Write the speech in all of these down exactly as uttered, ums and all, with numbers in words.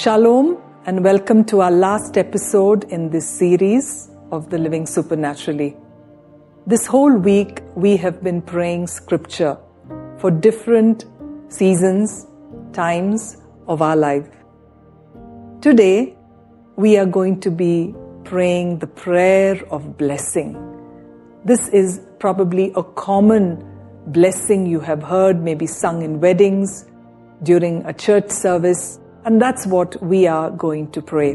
Shalom and welcome to our last episode in this series of the Living Supernaturally. This whole week we have been praying scripture for different seasons, times of our life. Today we are going to be praying the prayer of blessing. This is probably a common blessing you have heard, maybe sung in weddings, during a church service. And that's what we are going to pray.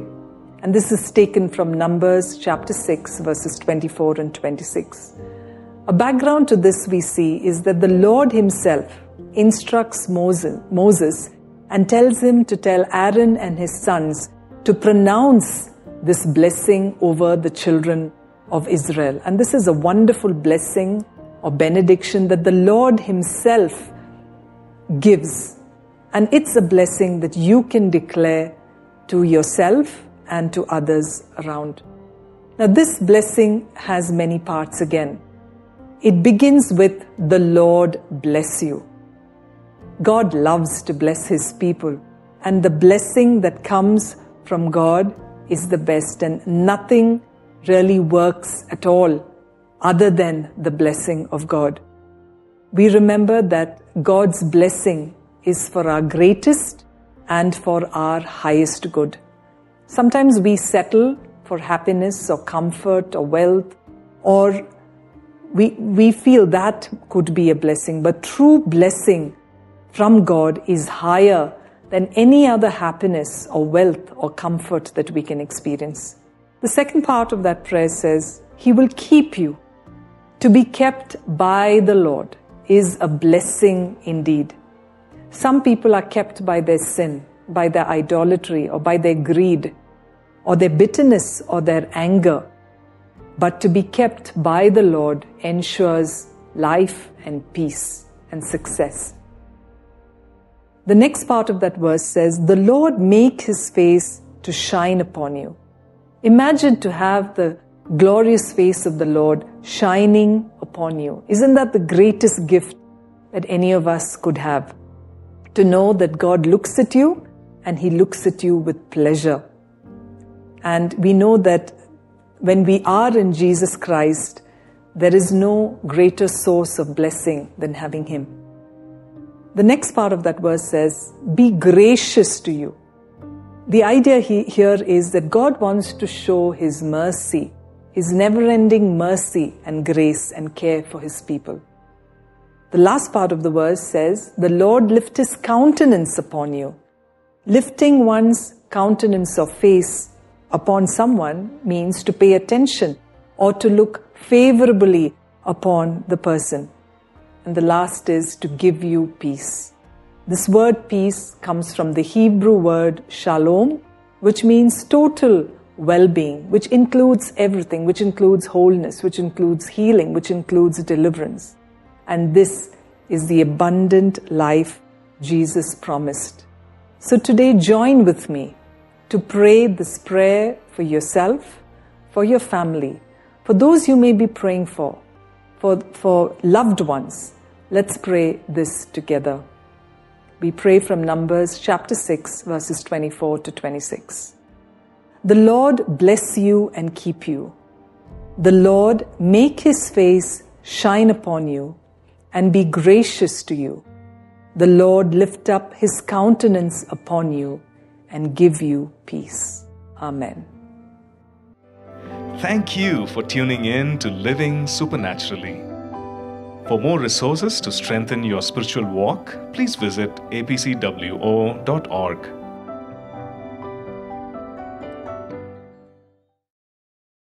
And this is taken from Numbers chapter six, verses twenty-four and twenty-six. A background to this we see is that the Lord himself instructs Moses and tells him to tell Aaron and his sons to pronounce this blessing over the children of Israel. And this is a wonderful blessing or benediction that the Lord himself gives. And it's a blessing that you can declare to yourself and to others around. Now, this blessing has many parts again. It begins with, the Lord bless you. God loves to bless his people. And the blessing that comes from God is the best. And nothing really works at all other than the blessing of God. We remember that God's blessing is for our greatest and for our highest good. Sometimes we settle for happiness or comfort or wealth, or we, we feel that could be a blessing. But true blessing from God is higher than any other happiness or wealth or comfort that we can experience. The second part of that prayer says, he will keep you. To be kept by the Lord is a blessing indeed. Some people are kept by their sin, by their idolatry, or by their greed, or their bitterness, or their anger. But to be kept by the Lord ensures life and peace and success. The next part of that verse says, the Lord make his face to shine upon you. Imagine to have the glorious face of the Lord shining upon you. Isn't that the greatest gift that any of us could have? To know that God looks at you and he looks at you with pleasure. And we know that when we are in Jesus Christ, there is no greater source of blessing than having him. The next part of that verse says, be gracious to you. The idea here is that God wants to show his mercy, his never-ending mercy and grace and care for his people. The last part of the verse says, the Lord lift his countenance upon you. Lifting one's countenance or face upon someone means to pay attention or to look favorably upon the person. And the last is to give you peace. This word peace comes from the Hebrew word shalom, which means total well-being, which includes everything, which includes wholeness, which includes healing, which includes deliverance. And this is the abundant life Jesus promised. So today, join with me to pray this prayer for yourself, for your family, for those you may be praying for, for, for loved ones. Let's pray this together. We pray from Numbers chapter six, verses twenty-four to twenty-six. The Lord bless you and keep you. The Lord make his face shine upon you and be gracious to you. The Lord lift up his countenance upon you and give you peace. Amen. Thank you for tuning in to Living Supernaturally. For more resources to strengthen your spiritual walk, please visit A P C W O dot org.